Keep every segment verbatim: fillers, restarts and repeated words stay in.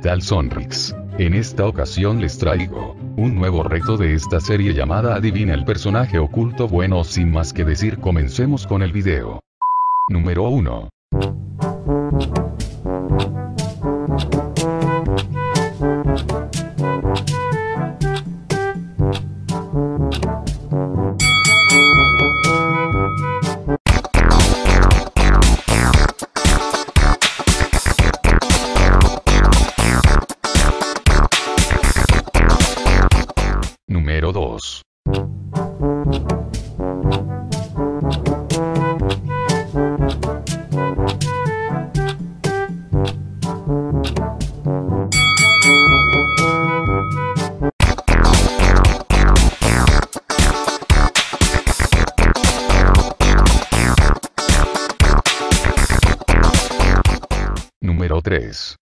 tal Sonrics? En esta ocasión les traigo un nuevo reto de esta serie llamada Adivina el personaje oculto. Bueno, sin más que decir, comencemos con el video. Número uno. Número dos. Número tres.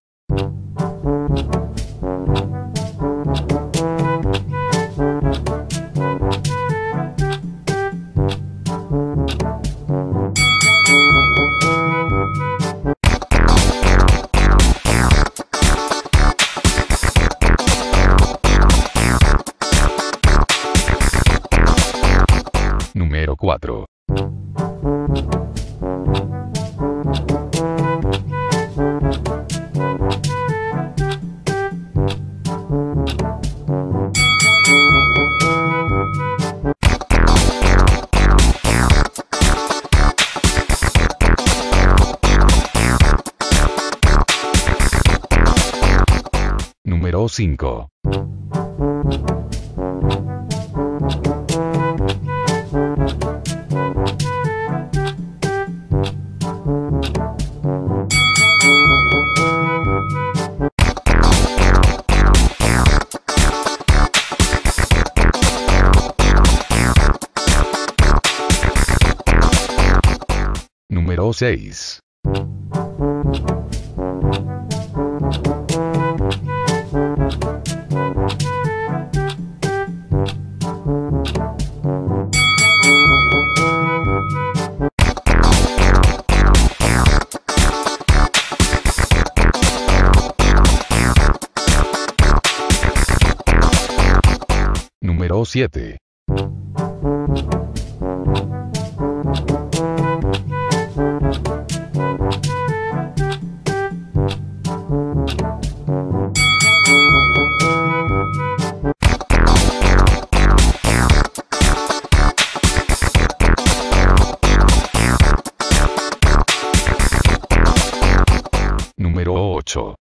Número cuatro. Número cinco. Número seis. Número siete. Número ocho.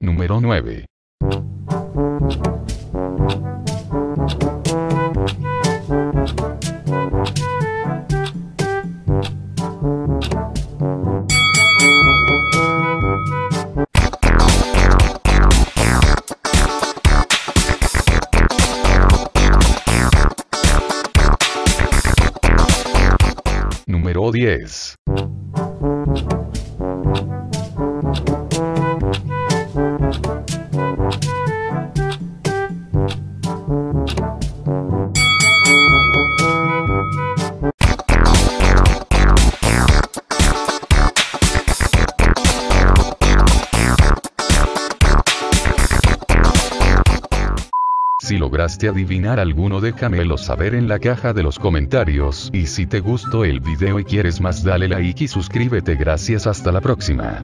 Número nueve. Número diez. Si lograste adivinar alguno, déjamelo saber en la caja de los comentarios, y si te gustó el video y quieres más, dale like y suscríbete. Gracias, hasta la próxima.